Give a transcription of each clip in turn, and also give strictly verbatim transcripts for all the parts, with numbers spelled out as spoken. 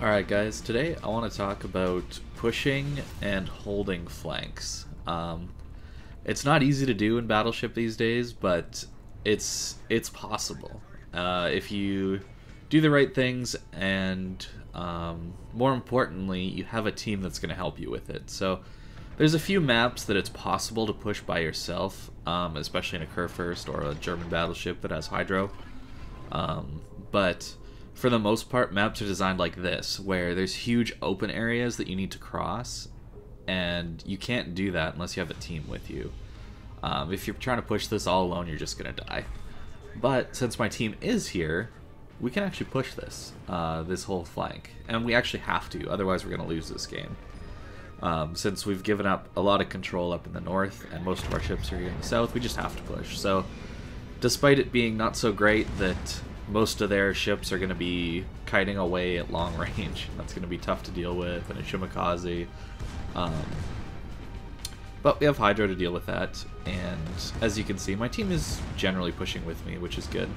Alright guys, today I want to talk about pushing and holding flanks. Um, it's not easy to do in Battleship these days, but it's it's possible. Uh, if you do the right things and um, more importantly, you have a team that's going to help you with it. So there's a few maps that it's possible to push by yourself, um, especially in a Kurfürst or a German battleship that has hydro. Um, but... For the most part, maps are designed like this, where there's huge open areas that you need to cross, and you can't do that unless you have a team with you. Um, if you're trying to push this all alone, you're just going to die. But since my team is here, we can actually push this, uh, this whole flank. And we actually have to, otherwise we're going to lose this game. Um, since we've given up a lot of control up in the north, and most of our ships are here in the south, we just have to push. So, despite it being not so great that most of their ships are going to be kiting away at long range. That's going to be tough to deal with, and a Shimakaze. Um, but we have hydro to deal with that, and as you can see, my team is generally pushing with me, which is good.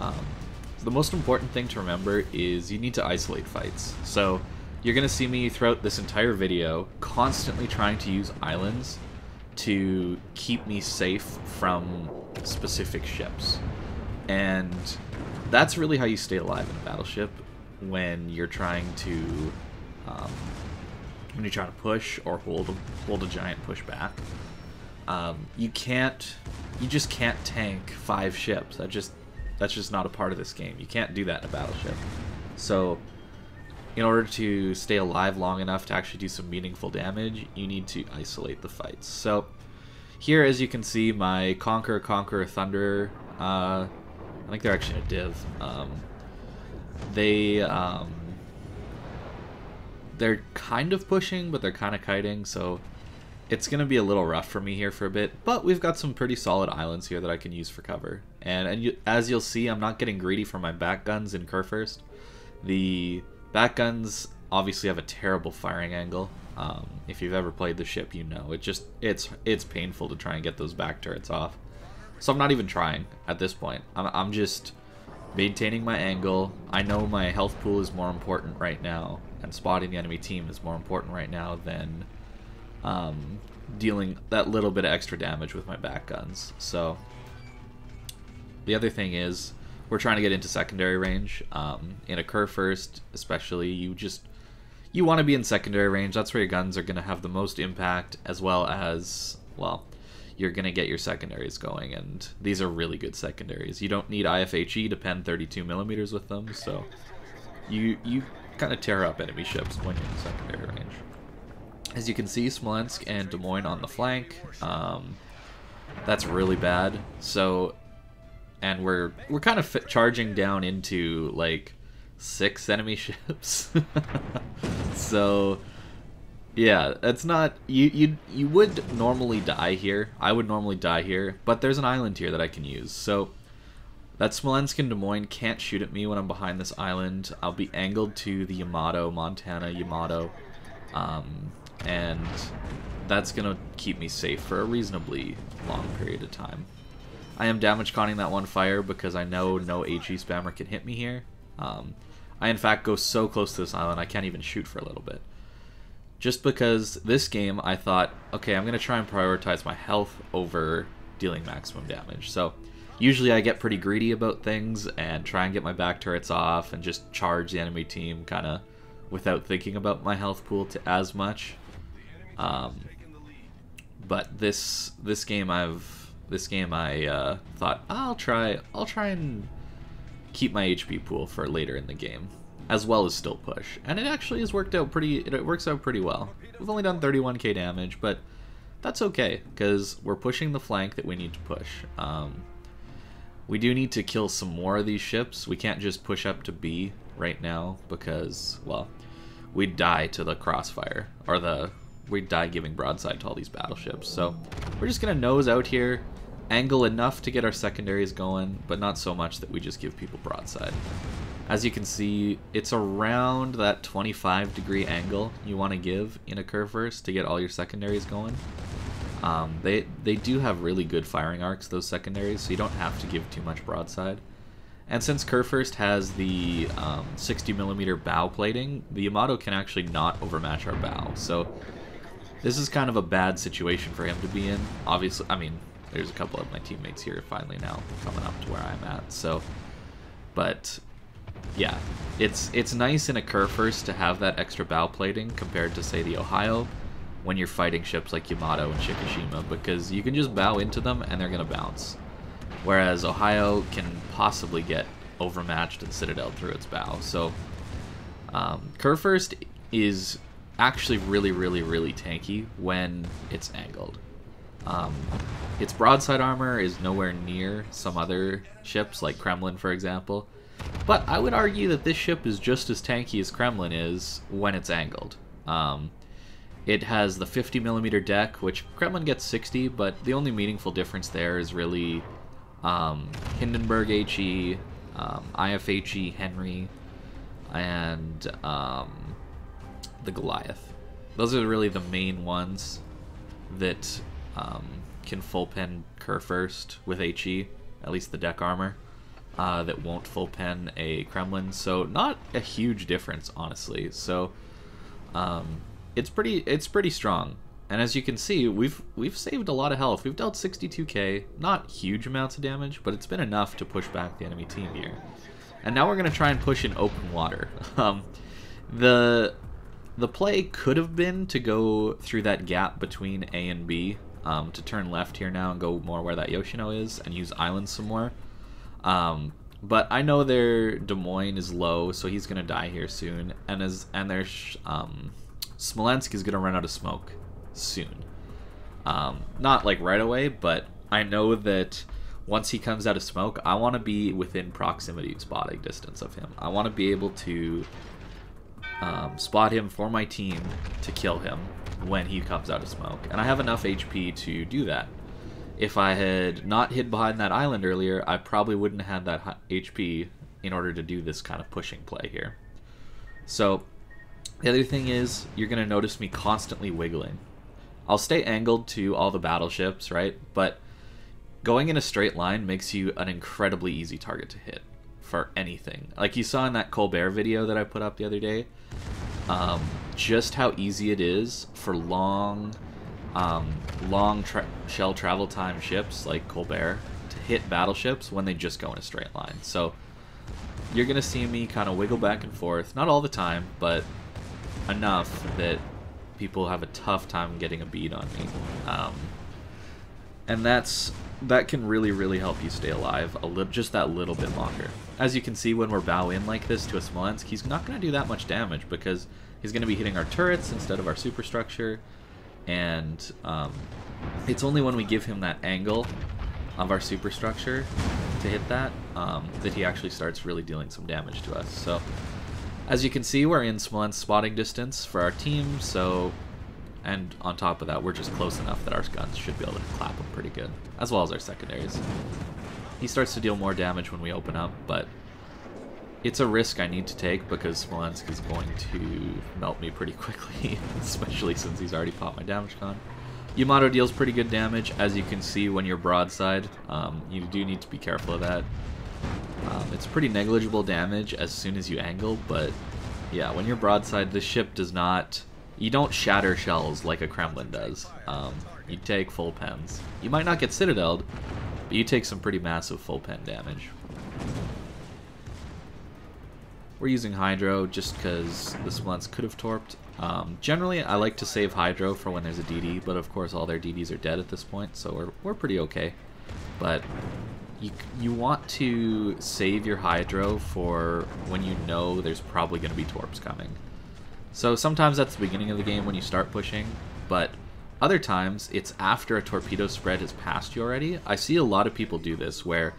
Um, the most important thing to remember is you need to isolate fights. So you're going to see me throughout this entire video constantly trying to use islands to keep me safe from specific ships. And that's really how you stay alive in a battleship when you're trying to um, when you're trying to push or hold a, hold a giant push back. Um, you can't, you just can't tank five ships. That just that's just not a part of this game. You can't do that in a battleship. So, in order to stay alive long enough to actually do some meaningful damage, you need to isolate the fights. So, here, as you can see, my Conqueror, Conqueror, Thunderer. Uh, I think they're actually in a div. Um, they, um, they're kind of pushing, but they're kind of kiting, so it's going to be a little rough for me here for a bit, but we've got some pretty solid islands here that I can use for cover. And, and you, as you'll see, I'm not getting greedy for my back guns in Kurfürst. The back guns obviously have a terrible firing angle. Um, if you've ever played the ship, you know. It just, it's, it's painful to try and get those back turrets off. So I'm not even trying at this point. I'm, I'm just maintaining my angle. I know my health pool is more important right now, and spotting the enemy team is more important right now than um, dealing that little bit of extra damage with my back guns. So the other thing is we're trying to get into secondary range. Um, in a Kurfürst, especially, you just you want to be in secondary range. That's where your guns are going to have the most impact, as well as well. You're going to get your secondaries going, and these are really good secondaries. You don't need I F H E to pen thirty-two millimeters with them, so you you kind of tear up enemy ships when you're in secondary range. As you can see, Smolensk and Des Moines on the flank. Um, that's really bad. So, and we're we're kind of charging down into like six enemy ships. So. Yeah, that's not you. You you would normally die here. I would normally die here, but there's an island here that I can use. So that Smolensk and Des Moines can't shoot at me when I'm behind this island. I'll be angled to the Yamato, Montana Yamato, um, and that's gonna keep me safe for a reasonably long period of time. I am damage conning that one fire because I know no H E spammer can hit me here. Um, I in fact go so close to this island I can't even shoot for a little bit. Just because this game, I thought, okay, I'm going to try and prioritize my health over dealing maximum damage. So usually I get pretty greedy about things and try and get my back turrets off and just charge the enemy team kind of without thinking about my health pool to as much. Um, but this this game, I've this game I uh, thought I'll try I'll try and keep my H P pool for later in the game, as well as still push, and it actually has worked out pretty. It works out pretty well. We've only done thirty-one K damage, but that's okay because we're pushing the flank that we need to push. Um, we do need to kill some more of these ships. We can't just push up to B right now because, well, we'd die to the crossfire or the we'd die giving broadside to all these battleships. So we're just gonna nose out here, angle enough to get our secondaries going, but not so much that we just give people broadside. As you can see, it's around that twenty-five degree angle you want to give in a Kurfürst to get all your secondaries going. Um, they, they do have really good firing arcs, those secondaries, so you don't have to give too much broadside. And since Kurfürst has the um, sixty millimeter bow plating, the Yamato can actually not overmatch our bow. So this is kind of a bad situation for him to be in. Obviously, I mean, there's a couple of my teammates here finally now coming up to where I'm at. So, but yeah, it's it's nice in a Kurfürst to have that extra bow plating compared to, say, the Ohio when you're fighting ships like Yamato and Shikishima, because you can just bow into them and they're going to bounce. Whereas Ohio can possibly get overmatched and Citadel through its bow. So um, Kurfürst is actually really, really, really tanky when it's angled. Um, its broadside armor is nowhere near some other ships, like Kremlin, for example. But I would argue that this ship is just as tanky as Kremlin is when it's angled. Um, it has the fifty millimeter deck, which Kremlin gets sixty, but the only meaningful difference there is really... Um, Hindenburg HE, um, I F H E Henry, and um, the Goliath. Those are really the main ones that um, can full pen Kurfürst with HE, at least the deck armor, uh, that won't full pen a Kremlin. So not a huge difference, honestly. So um, it's pretty it's pretty strong. And as you can see, we've we've saved a lot of health. We've dealt sixty-two K, not huge amounts of damage, but it's been enough to push back the enemy team here. And now we're going to try and push in open water. Um, the the play could have been to go through that gap between A and B, um, to turn left here now and go more where that Yoshino is and use islands some more. Um, but I know their Des Moines is low, so he's going to die here soon. And as and their um, Smolensk is going to run out of smoke soon. Um, not like right away, but I know that once he comes out of smoke, I want to be within proximity spotting distance of him. I want to be able to um, spot him for my team to kill him when he comes out of smoke. And I have enough H P to do that. If I had not hid behind that island earlier, I probably wouldn't have had that H P in order to do this kind of pushing play here. So the other thing is, you're going to notice me constantly wiggling. I'll stay angled to all the battleships, right? But going in a straight line makes you an incredibly easy target to hit for anything. Like you saw in that Colbert video that I put up the other day, um, just how easy it is for long, um, long tra shell travel time ships like Colbert to hit battleships when they just go in a straight line. So you're gonna see me kind of wiggle back and forth, not all the time, but enough that people have a tough time getting a bead on me, um, and that's that can really, really help you stay alive a little, just that little bit longer. As you can see, when we're bow in like this to a Smolensk, he's not going to do that much damage because he's going to be hitting our turrets instead of our superstructure, and um, it's only when we give him that angle of our superstructure to hit that um, that he actually starts really dealing some damage to us. So. As you can see, we're in Smolensk spotting distance for our team, so, and on top of that, we're just close enough that our guns should be able to clap them pretty good, as well as our secondaries. He starts to deal more damage when we open up, but it's a risk I need to take because Smolensk is going to melt me pretty quickly, especially since he's already popped my damage con. Yamato deals pretty good damage, as you can see when you're broadside. Um, you do need to be careful of that. Um, it's pretty negligible damage as soon as you angle, but yeah, when you're broadside, this ship does not... You don't shatter shells like a Kremlin does. Um, you take full pens. You might not get citadeled, but you take some pretty massive full pen damage. We're using Hydro just because the Smolensk could have torped. Um, generally, I like to save Hydro for when there's a D D, but of course all their D Ds are dead at this point, so we're, we're pretty okay. But... You, you want to save your Hydro for when you know there's probably going to be torps coming. So sometimes that's the beginning of the game when you start pushing, but other times it's after a torpedo spread has passed you already. I see a lot of people do this where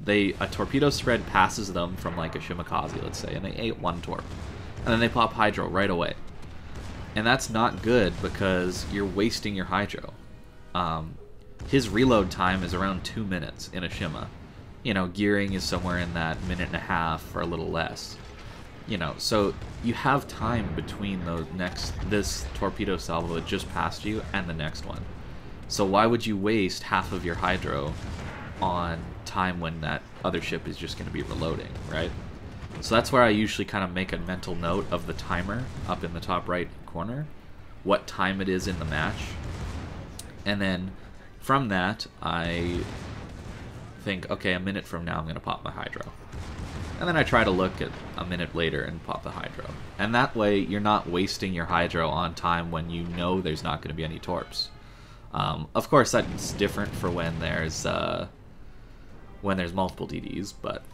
they a torpedo spread passes them from like a Shimakaze, let's say, and they ate one torp. And then they pop Hydro right away. And that's not good because you're wasting your Hydro. Um... His reload time is around two minutes in a Shima. You know, Gearing is somewhere in that minute and a half or a little less. You know, so you have time between those next this torpedo salvo that just passed you and the next one. So why would you waste half of your Hydro on time when that other ship is just going to be reloading, right? So that's where I usually kind of make a mental note of the timer up in the top right corner, what time it is in the match. And then from that, I think, okay, a minute from now I'm going to pop my hydro. And then I try to look at a minute later and pop the hydro. And that way you're not wasting your hydro on time when you know there's not going to be any torps. Um, of course, that's different for when there's uh, when there's multiple D Ds, but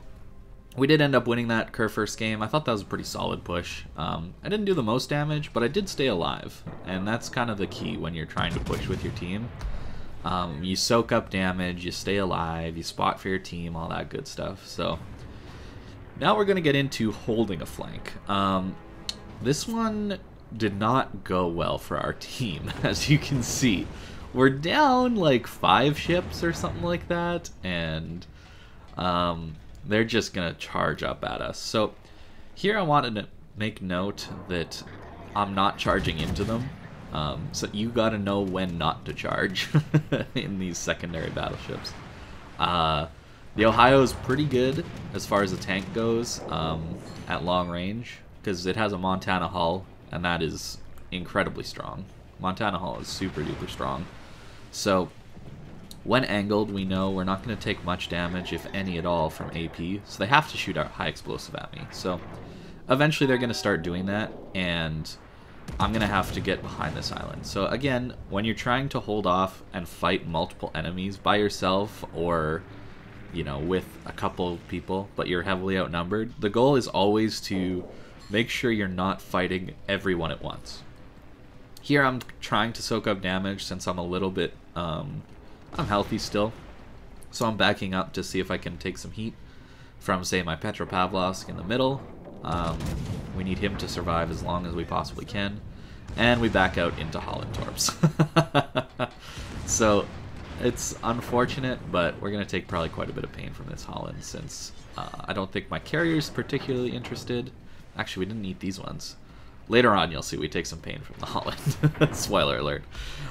we did end up winning that Kurfürst game. I thought that was a pretty solid push. Um, I didn't do the most damage, but I did stay alive, and that's kind of the key when you're trying to push with your team. Um, you soak up damage, you stay alive, you spot for your team, all that good stuff. So now we're going to get into holding a flank. Um, this one did not go well for our team, as you can see. We're down like five ships or something like that, and um, they're just going to charge up at us. So here I wanted to make note that I'm not charging into them, um, so you got to know when not to charge in these secondary battleships. Uh, the Ohio is pretty good as far as the tank goes um, at long range, because it has a Montana hull, and that is incredibly strong. Montana hull is super duper strong. So when angled, we know we're not going to take much damage, if any at all, from A P, so they have to shoot out high explosive at me. So eventually they're going to start doing that, and I'm going to have to get behind this island. So again, when you're trying to hold off and fight multiple enemies by yourself, or, you know, with a couple people, but you're heavily outnumbered, the goal is always to make sure you're not fighting everyone at once. Here I'm trying to soak up damage since I'm a little bit, um, I'm healthy still, so I'm backing up to see if I can take some heat from, say, my Petropavlovsk in the middle. Um, we need him to survive as long as we possibly can, and we back out into Holland Torps. So it's unfortunate, but we're going to take probably quite a bit of pain from this Holland, since uh, I don't think my carrier's particularly interested. Actually, we didn't need these ones. Later on, you'll see we take some pain from the Holland. Spoiler alert.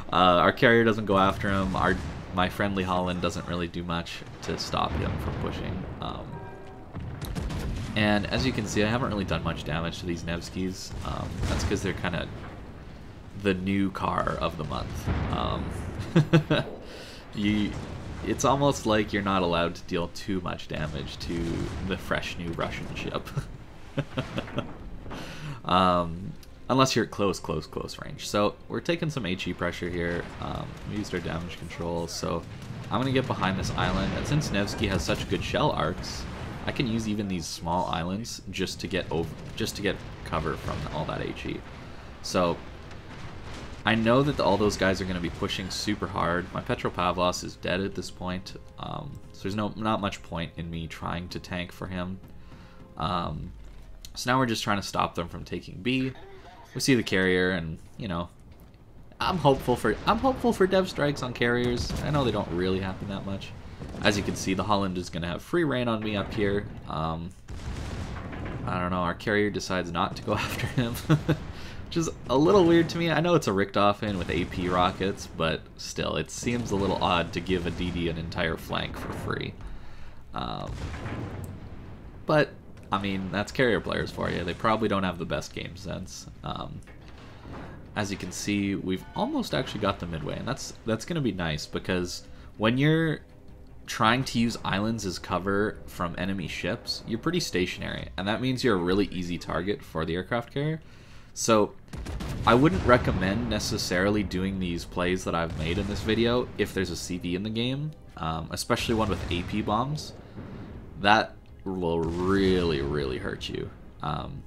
Uh, our carrier doesn't go after him. Our, my friendly Holland doesn't really do much to stop him from pushing. Um, and as you can see, I haven't really done much damage to these Nevskys. Um, that's because they're kind of the new car of the month. Um, you, it's almost like you're not allowed to deal too much damage to the fresh new Russian ship. Um, unless you're at close, close, close range. So we're taking some H E pressure here. Um, we used our damage control, so I'm going to get behind this island. And since Nevsky has such good shell arcs, I can use even these small islands just to get over, just to get cover from all that H E. So I know that the, all those guys are going to be pushing super hard. My Petropavlovsk is dead at this point, um, so there's no not much point in me trying to tank for him. Um... So now we're just trying to stop them from taking B. We see the carrier, and you know, I'm hopeful for I'm hopeful for dev strikes on carriers. I know they don't really happen that much. As you can see, the Holland is going to have free reign on me up here. Um, I don't know. Our carrier decides not to go after him, which is a little weird to me. I know it's a Rick Dauphin with A P rockets, but still, it seems a little odd to give a D D an entire flank for free. Um, but I mean, that's carrier players for you. They probably don't have the best game sense. Um, as you can see, we've almost actually got the Midway, and that's that's going to be nice, because when you're trying to use islands as cover from enemy ships, you're pretty stationary, and that means you're a really easy target for the aircraft carrier. So I wouldn't recommend necessarily doing these plays that I've made in this video if there's a C V in the game, um, especially one with A P bombs. That will really, really hurt you. Um,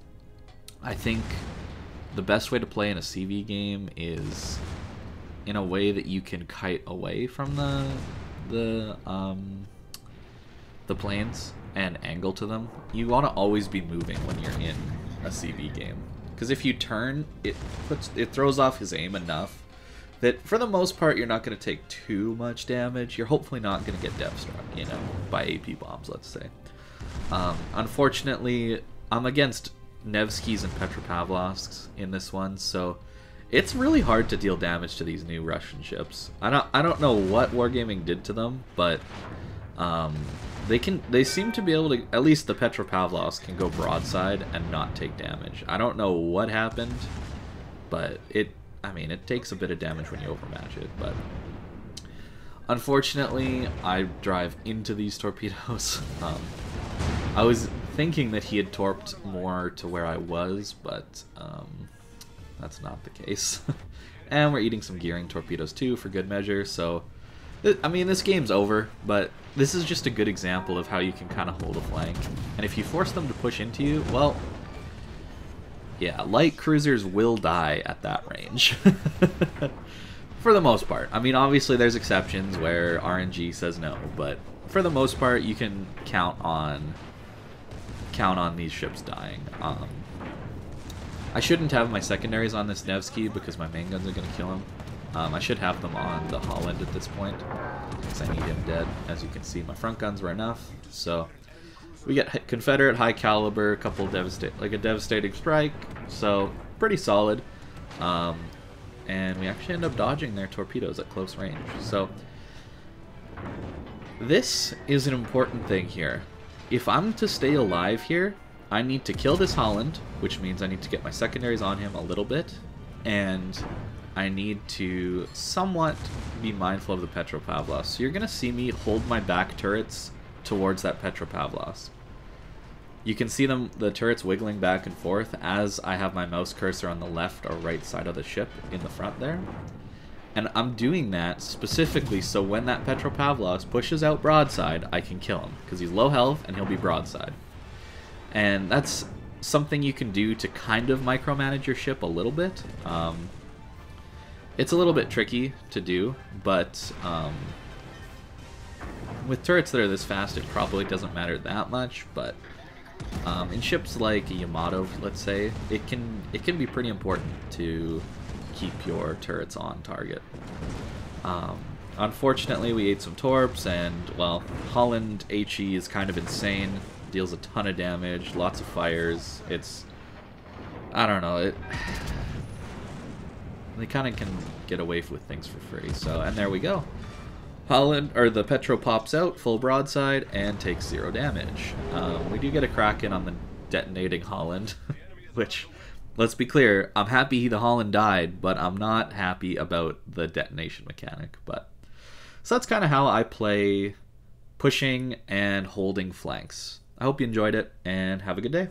I think the best way to play in a C V game is in a way that you can kite away from the the um, the planes and angle to them. You want to always be moving when you're in a C V game, because if you turn, it puts it throws off his aim enough that for the most part you're not going to take too much damage. You're hopefully not going to get dev struck, you know, by A P bombs, let's say. Um, unfortunately, I'm against Nevskys and Petropavlovsks in this one, so it's really hard to deal damage to these new Russian ships. I don't, I don't know what Wargaming did to them, but Um, they can. They seem to be able to. At least the Petropavlovsk can go broadside and not take damage. I don't know what happened, but it. I mean, it takes a bit of damage when you overmatch it, but unfortunately, I drive into these torpedoes. um, I was thinking that he had torped more to where I was, but um, that's not the case. And we're eating some gearing torpedoes too, for good measure. So, I mean, this game's over, but this is just a good example of how you can kind of hold a flank. And if you force them to push into you, well, yeah, light cruisers will die at that range. For the most part. I mean, obviously there's exceptions where R N G says no, but for the most part, you can count on count on these ships dying. Um, I shouldn't have my secondaries on this Nevsky because my main guns are going to kill him. Um, I should have them on the Holland at this point because I need him dead. As you can see, my front guns were enough. So we get Confederate high caliber, a couple devastate, like a devastating strike. So pretty solid. Um, and we actually end up dodging their torpedoes at close range. So this is an important thing here. If I'm to stay alive here, I need to kill this Holland, which means I need to get my secondaries on him a little bit, and I need to somewhat be mindful of the Petropavlovsk. So you're going to see me hold my back turrets towards that Petropavlovsk. You can see them, the turrets wiggling back and forth as I have my mouse cursor on the left or right side of the ship in the front there. And I'm doing that specifically so when that Petropavlovsk pushes out broadside, I can kill him, because he's low health and he'll be broadside. And that's something you can do to kind of micromanage your ship a little bit. Um, it's a little bit tricky to do, but um, with turrets that are this fast, it probably doesn't matter that much. But um, in ships like Yamato, let's say, it can it can be pretty important to keep your turrets on target. Um, unfortunately, we ate some torps, and well, Holland H E is kind of insane. Deals a ton of damage, lots of fires. It's, I don't know, it, they kind of can get away with things for free. So, and there we go. Holland, or the Petro pops out, full broadside, and takes zero damage. Um, we do get a crack in on the detonating Holland, which, let's be clear, I'm happy the Holland died, but I'm not happy about the detonation mechanic. But, so that's kind of how I play pushing and holding flanks. I hope you enjoyed it, and have a good day.